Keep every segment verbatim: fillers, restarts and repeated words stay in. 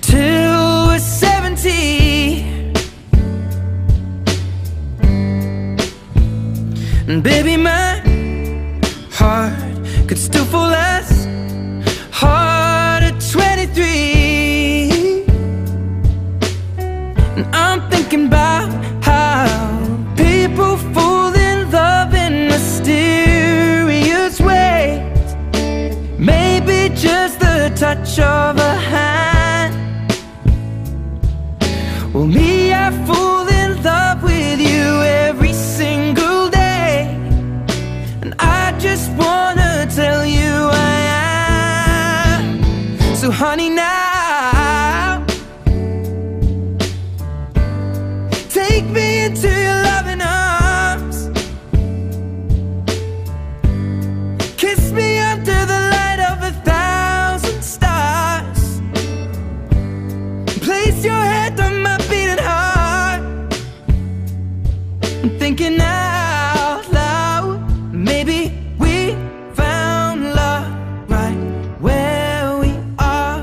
till we're seventy. And baby, my heart could still fall as hard at twenty-three. And I'm thinking about how people fall in love in mysterious ways. Maybe just the touch of a hand. Well, me, I fall in love with you every single day, and I just wanna tell you I am. So honey, now take me into your loving arms. Kiss me under the light of a thousand stars. Place your head on my beating heart. I'm thinking out loud, maybe we found love right where we are.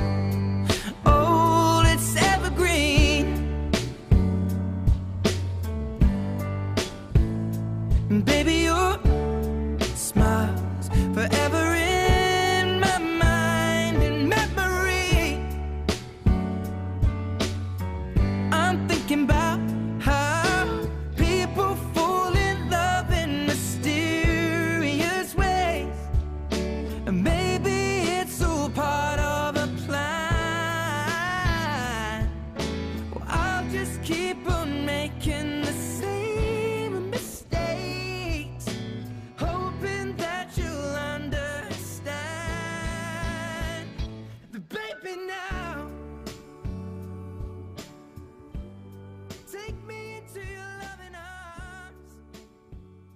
old, it's evergreen. And baby, your smiles forever in my mind and memory. I'm thinking about how people fall in love in mysterious ways, and maybe it's all part of a plan. Well, I'll just keep on making